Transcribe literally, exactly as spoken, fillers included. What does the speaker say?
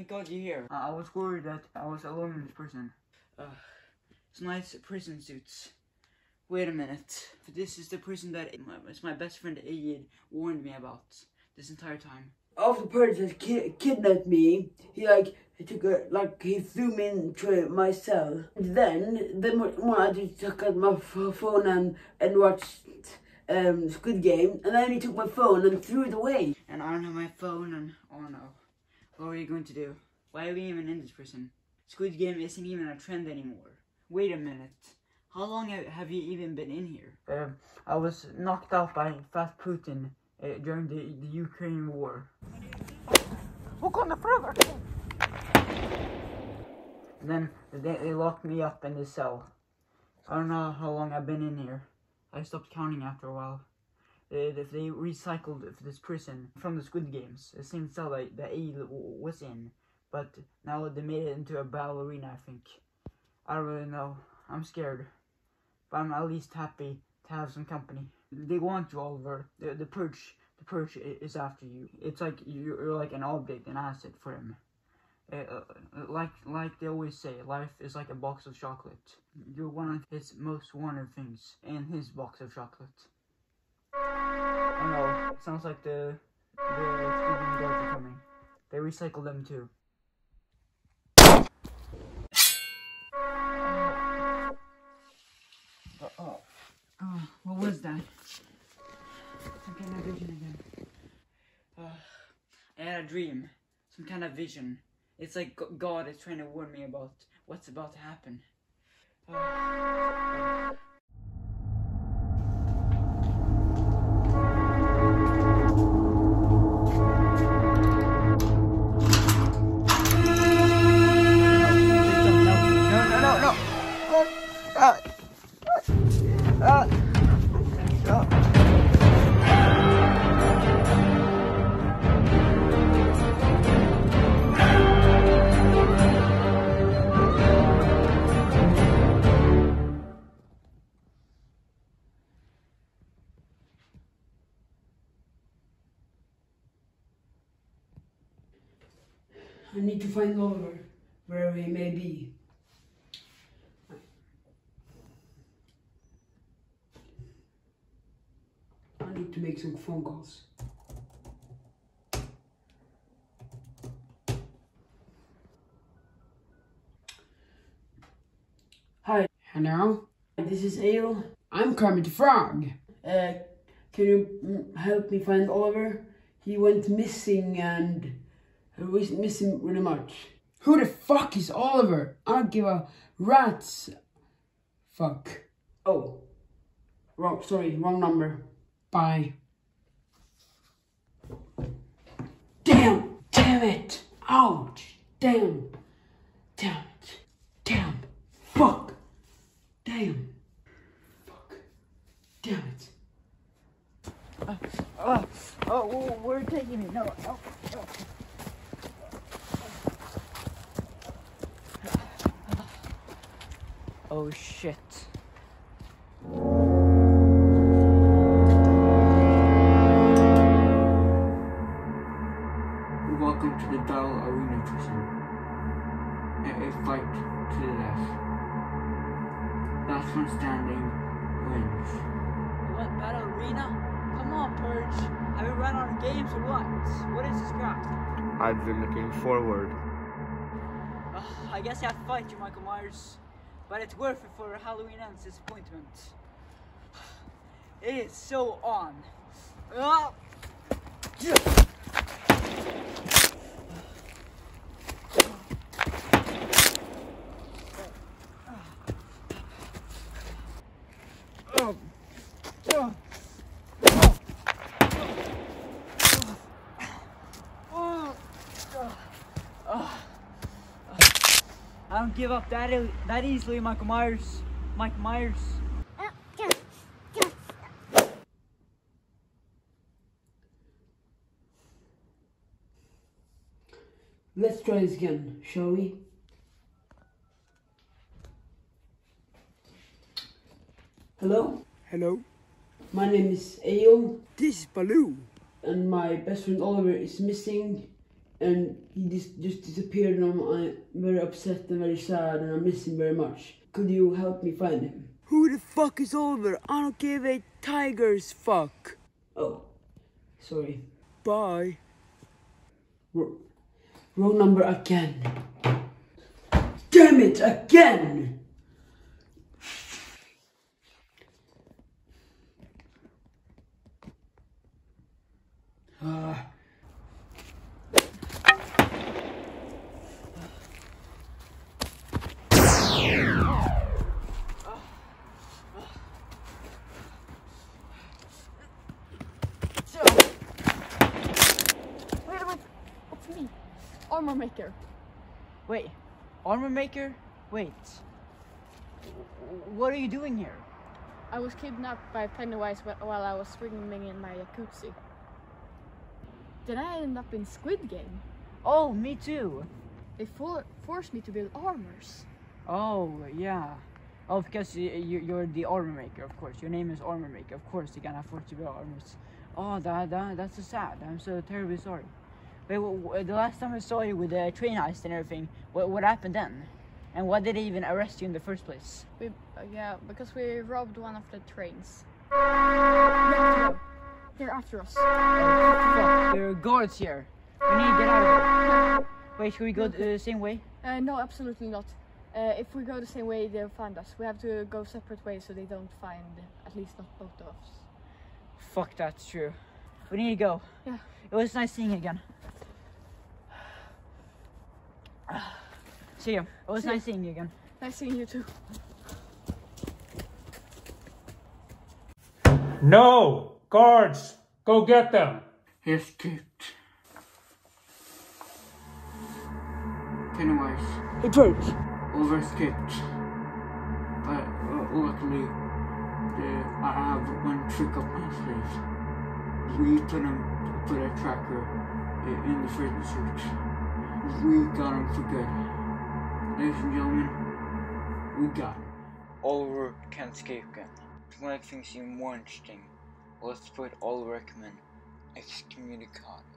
thank God you're here. Uh, I was worried that I was alone in this prison. Uh, it's nice prison suits. Wait a minute. This is the prison that my, it's my best friend Adrian warned me about this entire time. Oh, the Purge has ki kidnapped me. He like he took a, like he threw me into my cell. And then then when I just took out my phone and and watched um Squid Game, and then he took my phone and threw it away. And I don't have my phone, and oh no, what are you going to do? Why are we even in this prison? Squid Game isn't even a trend anymore. Wait a minute. How long have you even been in here? Um, I was knocked out by Fat Putin uh, during the, the Ukraine war. Walk on the river. Then they, they locked me up in the cell. I don't know how long I've been in here. I stopped counting after a while. They, they, they recycled this prison from the Squid Games, the same cell that, that Ayo was in. But now they made it into a ballerina, I think. I don't really know. I'm scared. But I'm at least happy to have some company. They want you, Oliver. The, the Purge, the Purge is after you. It's like you're like an object, an asset for him. Uh, like like they always say, life is like a box of chocolate. You're one of his most wanted things in his box of chocolate. I know. It sounds like the the guys are coming. They recycle them too. Oh, what was that? Some kind of vision again. Uh, I had a dream. Some kind of vision. It's like God is trying to warn me about what's about to happen. Uh, uh. I need to find Oliver, wherever he may be. I need to make some phone calls. Hi. Hello. This is Ayo. I'm Kermit the Frog. Uh, can you help me find Oliver? He went missing and... I miss him really much. Who the fuck is Oliver? I don't give a rat's fuck. Oh. Wrong, sorry, wrong number. Bye. Damn! Damn it! Ouch! Damn! Damn it! Damn! Fuck! Damn! Fuck! Damn it! Uh, uh, oh, where are taking me? No, no, no. Oh shit. Welcome to the Battle Arena Prison. A, a fight to the death. Last one standing wins. What, Battle Arena? Come on, Purge. Have we run out of games or what? What is this crap? I've been looking forward. Uh, I guess I have to fight you, Michael Myers. But it's worth it for Halloween ends disappointment. It is so on. Oh. Oh. Oh. I don't give up that e that easily, Michael Myers. Mike Myers. Let's try this again, shall we? Hello? Hello. My name is Ayo. This is Baloo. And my best friend Oliver is missing. and he just, just disappeared, and I'm, I'm very upset and very sad, and I miss him very much. Could you help me find him? Who the fuck is Oliver? I don't give a tiger's fuck. Oh, sorry. Bye. R- wrong number again. Damn it, again! Uh. Wait, wait, it's me, Armor Maker. Wait, Armor Maker? Wait, what are you doing here? I was kidnapped by Pennywise while I was swimming in my jacuzzi. Then I ended up in Squid Game. Oh, me too. They for forced me to build armors. Oh, yeah. Oh, because you, you, you're the armor maker, of course. Your name is Armor Maker, of course. You're gonna force you to build armors. Oh, that, that, that's so sad. I'm so terribly sorry. Wait, what, the last time I saw you with the train heist and everything, what, what happened then? And why did they even arrest you in the first place? We, uh, yeah, because we robbed one of the trains. Yeah. They're after us. Oh, fuck. There are guards here. We need to get out of here. Wait, should we go the uh, same way? Uh, no, absolutely not. Uh, if we go the same way, they'll find us. We have to go separate ways so they don't find, at least not both of us. Fuck, that's true. We need to go. Yeah. It was nice seeing you again. See you. It was See nice you. seeing you again. Nice seeing you too. No! Guards, go get them! Yes, dude. Pennywise. The Purge. Overescaped. But uh, luckily, the, I have one trick up my sleeve. We put him, put a tracker in the freezer search. We got him for good. Ladies and gentlemen, we got him. Oliver can't escape again. To make things even more interesting, let's put Oliver Ekman excommunicado.